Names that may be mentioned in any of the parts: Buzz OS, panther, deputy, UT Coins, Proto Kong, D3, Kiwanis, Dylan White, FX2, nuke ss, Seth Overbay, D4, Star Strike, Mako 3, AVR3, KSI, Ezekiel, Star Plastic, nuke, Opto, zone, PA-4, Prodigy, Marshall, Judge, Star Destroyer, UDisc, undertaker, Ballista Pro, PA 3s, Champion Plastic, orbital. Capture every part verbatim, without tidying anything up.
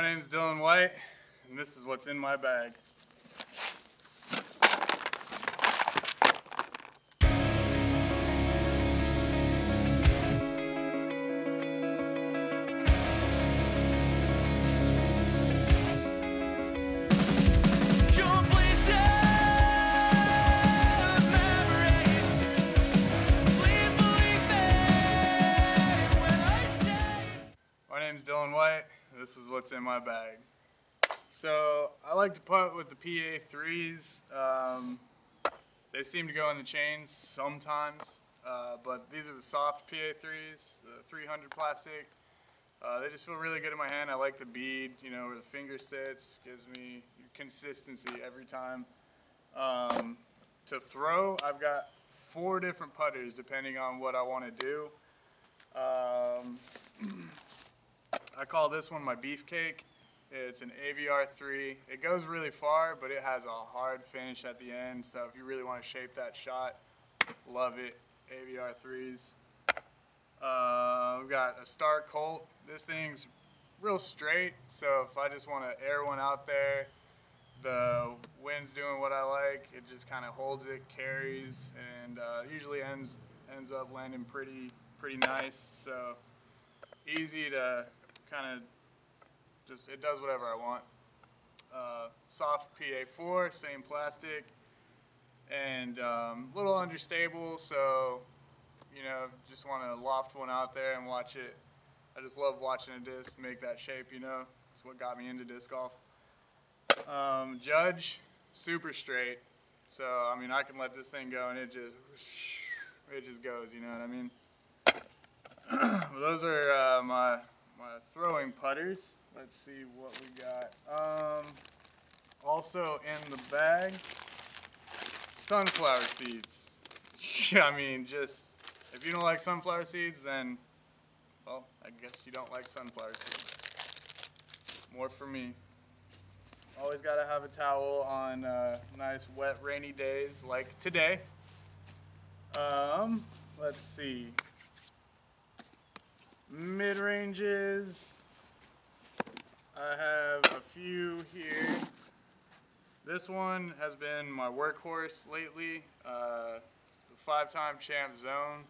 My name is Dylan White, and this is what's in my bag. Dylan White, this is what's in my bag. So I like to putt with the P A threes. Um, they seem to go in the chains sometimes, uh, but these are the soft P A threes, the three hundred plastic. Uh, they just feel really good in my hand. I like the bead, you know, where the finger sits. Gives me consistency every time. Um, to throw, I've got four different putters depending on what I want to do. Um, I call this one my beefcake. It's an A V R three. It goes really far, but it has a hard finish at the end, so if you really want to shape that shot, love it. A V R threes. Uh, we've got a Star Colt. This thing's real straight, so if I just want to air one out there, the wind's doing what I like. It just kind of holds it, carries, and uh, usually ends ends up landing pretty pretty nice. So easy to kind of just, it does whatever I want. Uh, soft P A four, same plastic, and a um, little understable, so, you know, just want to loft one out there and watch it. I just love watching a disc make that shape, you know. It's what got me into disc golf. Um, Judge, super straight. So, I mean, I can let this thing go and it just, it just goes, you know what I mean? Well, those are uh, my... my throwing putters. Let's see what we got. Um, also in the bag, sunflower seeds. I mean, just, if you don't like sunflower seeds, then, well, I guess you don't like sunflower seeds. More for me. Always gotta have a towel on uh, nice, wet, rainy days like today. Um, let's see. Mid-ranges, I have a few here. This one has been my workhorse lately, uh, the five-time champ Zone.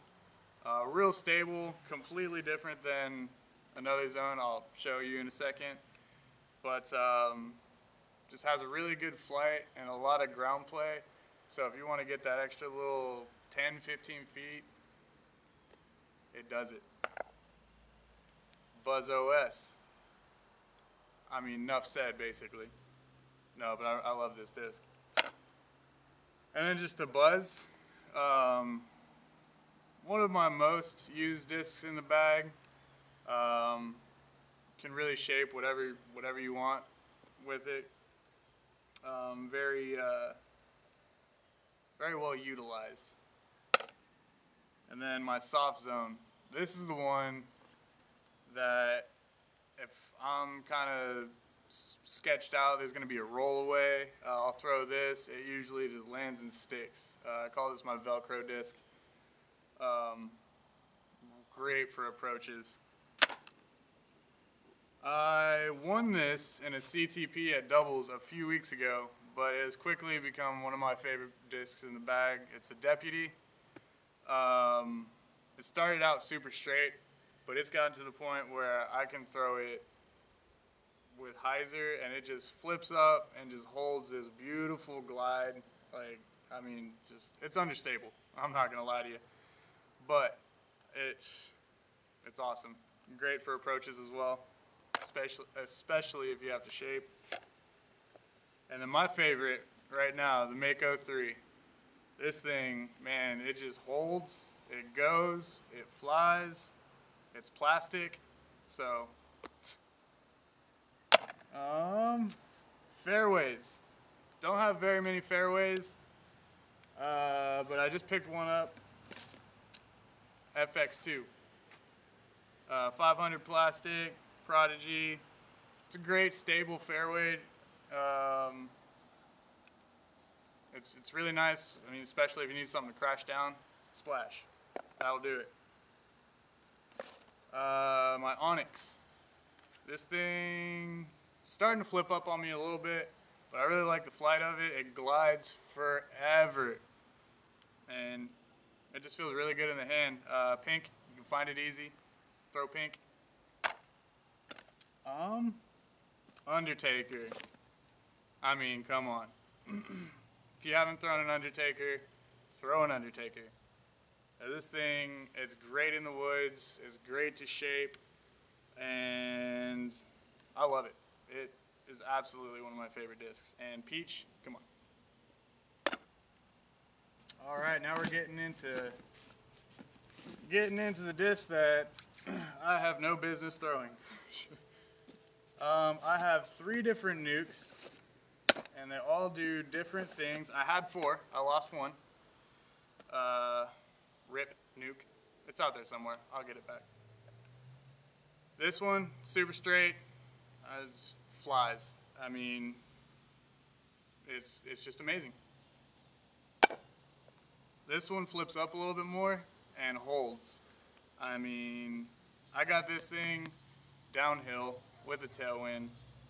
Uh, real stable, completely different than another Zone I'll show you in a second, but um, just has a really good flight and a lot of ground play, so if you want to get that extra little ten, fifteen feet, it does it. Buzz O S. I mean, enough said, basically. No, but I, I love this disc. And then just a Buzz. Um, one of my most used discs in the bag. Um, can really shape whatever whatever you want with it. Um, very uh, very well utilized. And then my soft Zone. This is the one that if I'm kind of sketched out, there's going to be a roll away, uh, I'll throw this. It usually just lands and sticks. Uh, I call this my Velcro disc. Um, great for approaches. I won this in a C T P at doubles a few weeks ago, but it has quickly become one of my favorite discs in the bag. It's a Deputy. Um, it started out super straight, but it's gotten to the point where I can throw it with hyzer and it just flips up and just holds this beautiful glide. Like, I mean, just, it's understable. I'm not gonna lie to you. But it's, it's awesome. Great for approaches as well, especially, especially if you have to shape. And then my favorite right now, the Mako three. This thing, man, it just holds, it goes, it flies. It's plastic, so. Um, fairways. Don't have very many fairways, uh, but I just picked one up. F X two. Uh, five hundred plastic, Prodigy. It's a great stable fairway. Um, it's, it's really nice, I mean, especially if you need something to crash down. Splash, that'll do it. Uh, my Onyx. This thing starting to flip up on me a little bit, but I really like the flight of it. It glides forever, and it just feels really good in the hand. Uh, pink, you can find it easy. Throw pink. Um, Undertaker. I mean, come on. If you haven't thrown an Undertaker, throw an Undertaker. Now, this thing, it's great in the woods. It's great to shape, and I love it. It is absolutely one of my favorite discs. And peach, come on. All right, now we're getting into getting into the disc that I have no business throwing. um, I have three different nukes, and they all do different things. I had four. I lost one. Uh, rip nuke. It's out there somewhere. I'll get it back. This one, super straight. Uh, flies. I mean, it's it's just amazing. This one flips up a little bit more and holds. I mean, I got this thing downhill with a tailwind.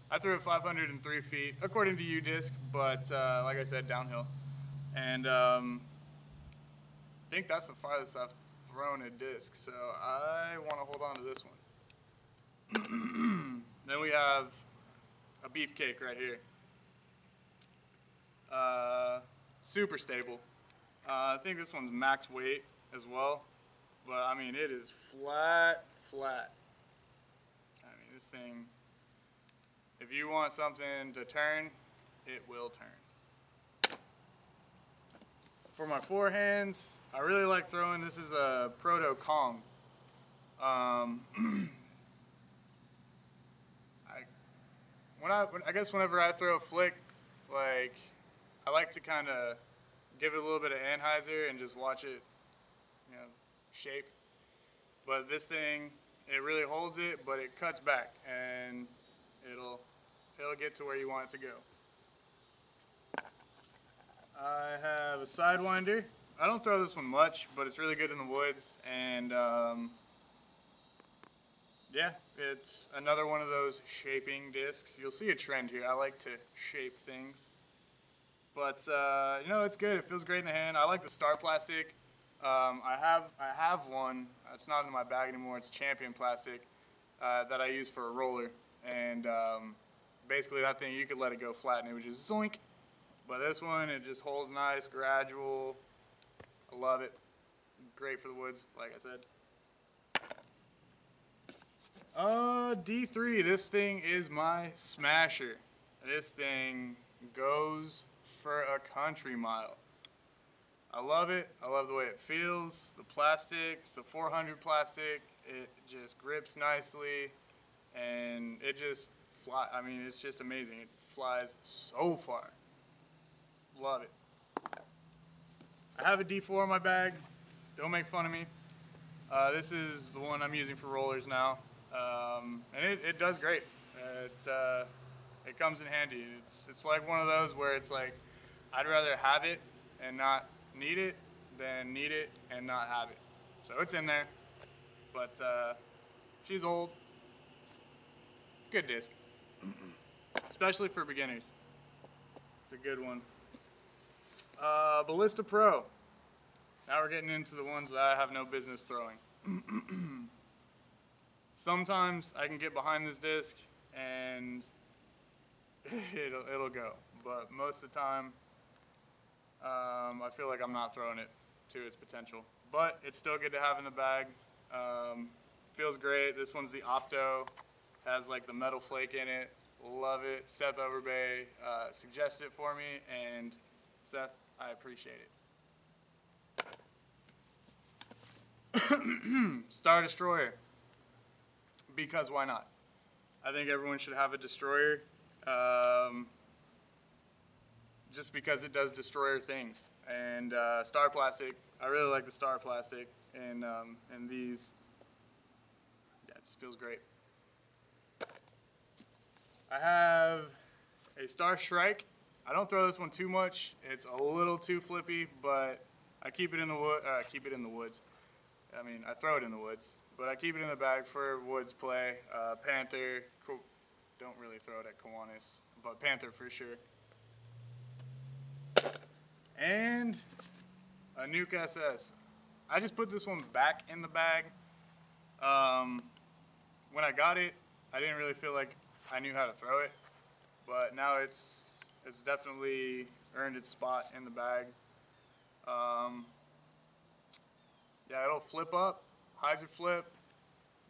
I threw it five hundred three feet, according to UDisc, but uh, like I said, downhill. And um, I think that's the farthest I've thrown a disc, so I want to hold on to this one. Then we have a beefcake right here. Uh, super stable. Uh, I think this one's max weight as well, but I mean, it is flat, flat. I mean, this thing, if you want something to turn, it will turn. For my forehands, I really like throwing, this is a Proto Kong. Um, I, when I, when, I guess whenever I throw a flick, like, I like to kind of give it a little bit of Anheuser and just watch it, you know, shape. But this thing, it really holds it, but it cuts back, and it'll it'll get to where you want it to go. I have a Sidewinder. I don't throw this one much, but it's really good in the woods, and um, yeah, it's another one of those shaping discs. You'll see a trend here. I like to shape things. But, uh, you know, it's good. It feels great in the hand. I like the Star Plastic. Um, I have I have one. It's not in my bag anymore. It's Champion Plastic uh, that I use for a roller. And um, basically that thing, you could let it go flat and it would just zoink. But this one, it just holds nice, gradual. I love it. Great for the woods, like I said. Uh, D three. This thing is my smasher. This thing goes for a country mile. I love it. I love the way it feels. The plastics, the four hundred plastic, it just grips nicely, and it just fly. I mean, it's just amazing. It flies so far. Love it. I have a D four in my bag. Don't make fun of me. Uh, this is the one I'm using for rollers now, um, and it, it does great. It uh, it comes in handy. It's it's like one of those where it's like, I'd rather have it and not need it than need it and not have it. So it's in there, but uh, she's old. Good disc, especially for beginners. It's a good one. Uh, Ballista Pro. Now we're getting into the ones that I have no business throwing. Sometimes I can get behind this disc and it'll, it'll go. But most of the time, Um, I feel like I'm not throwing it to its potential, but it's still good to have in the bag. Um, feels great. This one's the Opto, has like the metal flake in it. Love it. Seth Overbay uh, suggested it for me, and Seth, I appreciate it. Star Destroyer, because why not? I think everyone should have a destroyer. Um, just because it does destroyer things. And uh, Star Plastic, I really like the Star Plastic, and, um, and these, yeah, it just feels great. I have a Star Strike. I don't throw this one too much. It's a little too flippy, but I keep it in the wood, uh, keep it in the woods. I mean, I throw it in the woods, but I keep it in the bag for woods play, uh, panther, don't really throw it at Kiwanis, but Panther for sure. And a Nuke S S. I just put this one back in the bag. Um, when I got it, I didn't really feel like I knew how to throw it, but now it's it's definitely earned its spot in the bag. Um, yeah, it'll flip up, hyzer flip.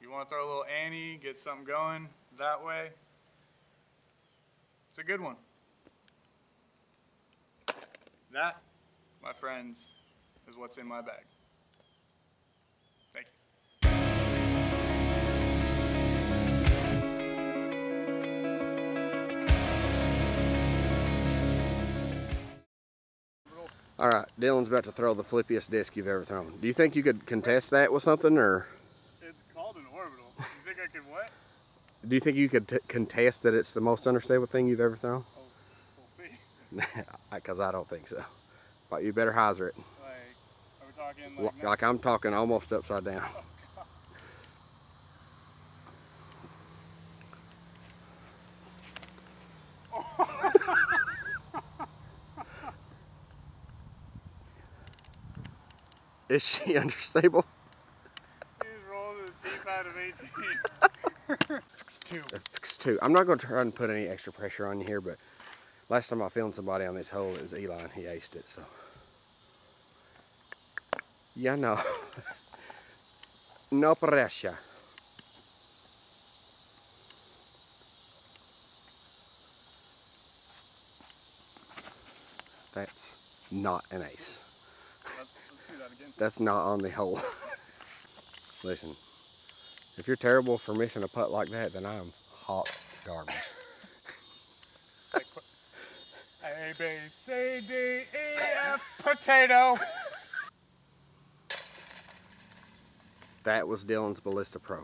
You want to throw a little ante, get something going that way. It's a good one. That, my friends, is what's in my bag. Thank you. All right, Dylan's about to throw the flippiest disc you've ever thrown. Do you think you could contest that with something, or? It's called an orbital. You think I could what? Do you think you could t contest that it's the most understable thing you've ever thrown? We'll see. Because I don't think so. But you better hyzer it. Like, are we talking like, like I'm talking almost upside down. Oh, God. Oh. Is she understable? She's rolling the teapot of eighteen. F X two. F X two. I'm not going to try and put any extra pressure on you here, but last time I filmed somebody on this hole, it was Eli, and he aced it, so. Yeah, no. No pressure. That's not an ace. That's not on the hole. Listen, if you're terrible for missing a putt like that, then I'm hot garbage. A, B, C, D, E, F, potato. That was Dylan's Ballista Pro.